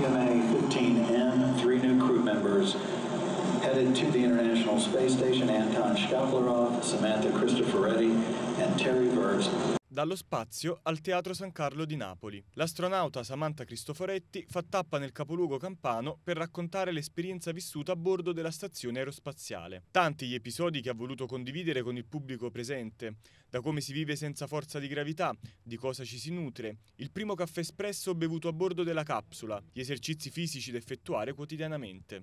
TMA-15N, 3 new crew members headed to the International Space Station, Anton Shkaplerov, Samantha Cristoforetti and Terry Virts. Dallo spazio al Teatro San Carlo di Napoli. L'astronauta Samantha Cristoforetti fa tappa nel capoluogo campano per raccontare l'esperienza vissuta a bordo della stazione aerospaziale. Tanti gli episodi che ha voluto condividere con il pubblico presente, da come si vive senza forza di gravità, di cosa ci si nutre, il primo caffè espresso bevuto a bordo della capsula, gli esercizi fisici da effettuare quotidianamente.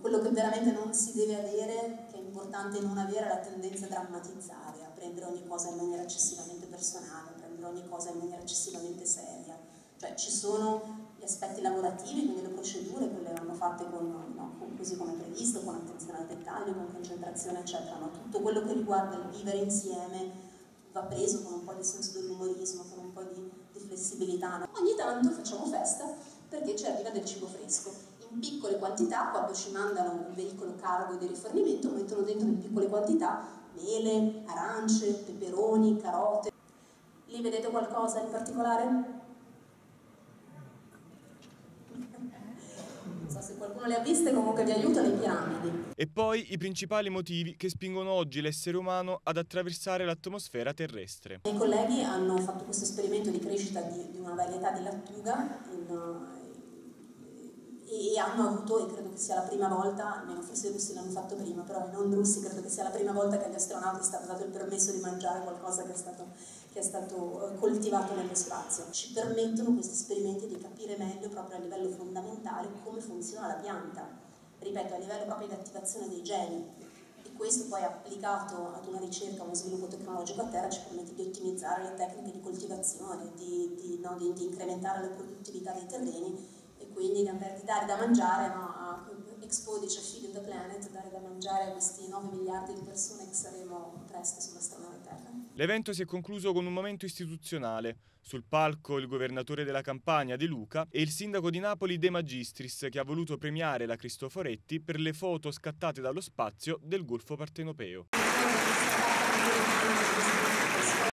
Quello che veramente non si deve avere, che è importante non avere, è la tendenza a drammatizzare, a prendere ogni cosa in maniera eccessivamente personale, a prendere ogni cosa in maniera eccessivamente seria. Cioè ci sono gli aspetti lavorativi, quindi le procedure, quelle vanno fatte così come previsto, con attenzione al dettaglio, con concentrazione, eccetera. Ma tutto quello che riguarda il vivere insieme va preso con un po' di senso dell'umorismo, con un po' di flessibilità. Ogni tanto facciamo festa perché ci arriva del cibo fresco. In piccole quantità, quando ci mandano un veicolo cargo di rifornimento, mettono dentro in piccole quantità mele, arance, peperoni, carote. Lì vedete qualcosa in particolare? Non so se qualcuno le ha viste, comunque vi aiuta le piramidi. E poi i principali motivi che spingono oggi l'essere umano ad attraversare l'atmosfera terrestre. I miei colleghi hanno fatto questo esperimento di crescita di una varietà di lattuga e hanno avuto, e credo che sia la prima volta, almeno forse i russi l'hanno fatto prima, però i non russi credo che sia la prima volta che agli astronauti è stato dato il permesso di mangiare qualcosa che è stato coltivato nello spazio. Ci permettono questi esperimenti di capire meglio, proprio a livello fondamentale, come funziona la pianta, ripeto, a livello proprio di attivazione dei geni, e questo poi applicato ad una ricerca, a uno sviluppo tecnologico a terra, ci permette di ottimizzare le tecniche di coltivazione, di incrementare la produttività dei terreni, e quindi di dare da mangiare, Expo dice Feed the Planet, dare da mangiare a questi 9 miliardi di persone che saremo presto sulla strana Terra. L'evento si è concluso con un momento istituzionale. Sul palco il governatore della Campania De Luca e il sindaco di Napoli De Magistris, che ha voluto premiare la Cristoforetti per le foto scattate dallo spazio del Golfo Partenopeo.